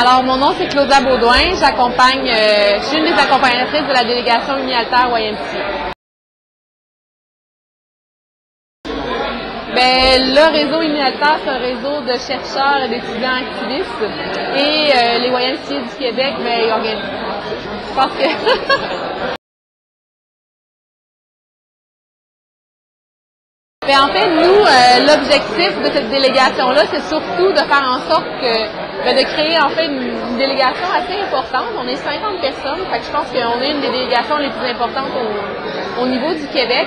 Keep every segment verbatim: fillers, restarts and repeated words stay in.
Alors, mon nom, c'est Claudia Beaudoin. J'accompagne, euh, je suis une des accompagnatrices de la délégation UniAlter Y M C A. Bien, le réseau UniAlter, c'est un réseau de chercheurs et d'étudiants activistes. Et euh, les Y M C A du Québec, bien, ils organisent. Je pense que... Mais en fait, nous, euh, l'objectif de cette délégation-là, c'est surtout de faire en sorte que, bien, de créer en fait une, une délégation assez importante. On est cinquante personnes, fait que je pense qu'on est une des délégations les plus importantes au, au niveau du Québec.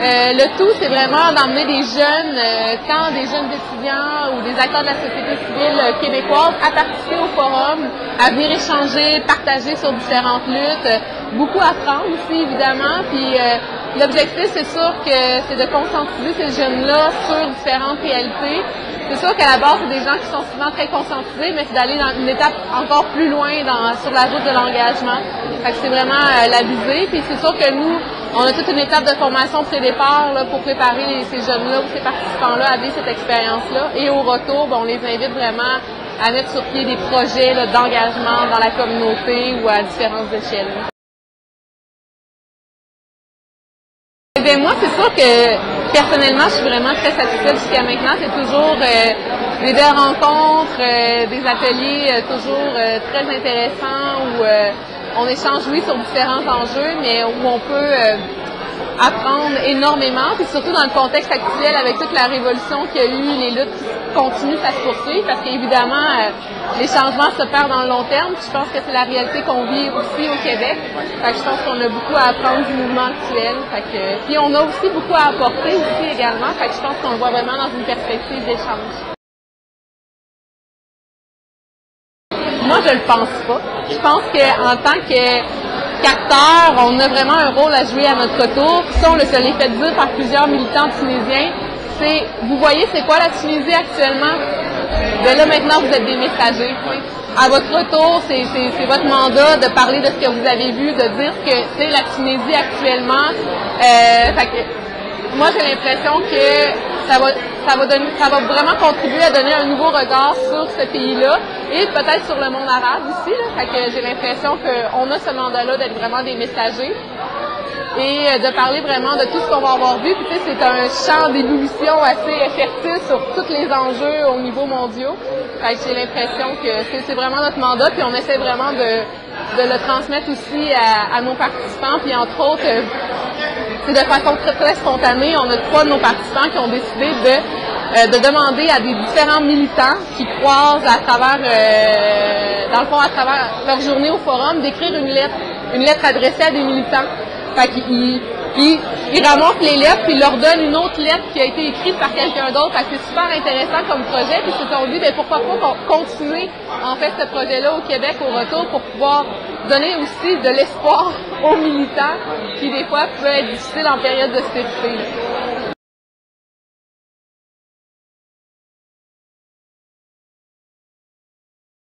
Euh, le tout, c'est vraiment d'emmener des jeunes, euh, tant des jeunes étudiants ou des acteurs de la société civile québécoise, à participer au forum, à venir échanger, partager sur différentes luttes, beaucoup apprendre aussi, évidemment, puis... Euh, l'objectif, c'est sûr que c'est de conscientiser ces jeunes-là sur différentes réalités. C'est sûr qu'à la base, c'est des gens qui sont souvent très conscientisés, mais c'est d'aller dans une étape encore plus loin dans, sur la route de l'engagement. Fait que c'est vraiment euh, la visée. Puis c'est sûr que nous, on a toute une étape de formation pré-départ là, pour préparer ces jeunes-là ou ces participants-là à vivre cette expérience-là. Et au retour, ben, on les invite vraiment à mettre sur pied des projets d'engagement dans la communauté ou à différentes échelles. Bien, moi, c'est sûr que personnellement, je suis vraiment très satisfaite jusqu'à maintenant. C'est toujours euh, des belles rencontres, euh, des ateliers euh, toujours euh, très intéressants où euh, on échange, oui, sur différents enjeux, mais où on peut euh, apprendre énormément. Puis surtout dans le contexte actuel, avec toute la révolution qu'il y a eu, les luttes qui continuent à se poursuivre, parce qu'évidemment, euh, les changements se perdent dans le long terme. Puis je pense que c'est la réalité qu'on vit aussi au Québec. Fait que je pense qu'on a beaucoup à apprendre du mouvement actuel. Fait que, puis on a aussi beaucoup à apporter aussi également. Fait que je pense qu'on le voit vraiment dans une perspective d'échange. Moi, je le pense pas. Je pense qu'en tant que Capteurs, on a vraiment un rôle à jouer à notre tour. Ça, on le se l'est fait dire par plusieurs militants tunisiens. C'est, vous voyez, c'est quoi la Tunisie actuellement? De là, maintenant, vous êtes des messagers. À votre retour, c'est votre mandat de parler de ce que vous avez vu, de dire ce que c'est la Tunisie actuellement. Euh, fait que, moi, j'ai l'impression que ça va, ça, va donner, ça va vraiment contribuer à donner un nouveau regard sur ce pays-là. Et peut-être sur le monde arabe aussi, là. Fait que j'ai l'impression qu'on a ce mandat-là d'être vraiment des messagers et de parler vraiment de tout ce qu'on va avoir vu. Puis tu sais, c'est un champ d'ébullition assez fertile sur tous les enjeux au niveau mondial. Fait que j'ai l'impression que c'est vraiment notre mandat, puis on essaie vraiment de, de le transmettre aussi à, à nos participants. Puis entre autres, c'est de façon très, très spontanée, on a trois de nos participants qui ont décidé de Euh, de demander à des différents militants qui croisent à travers, euh, dans le fond, à travers leur journée au forum, d'écrire une lettre, une lettre adressée à des militants. Fait qu'ils ils, ils ramassent les lettres puis ils leur donnent une autre lettre qui a été écrite par quelqu'un d'autre. Fait que c'est super intéressant comme projet. Puis ils se sont dit, bien, pourquoi pas continuer en fait ce projet-là au Québec au retour pour pouvoir donner aussi de l'espoir aux militants qui des fois peut être difficile en période d'austérité.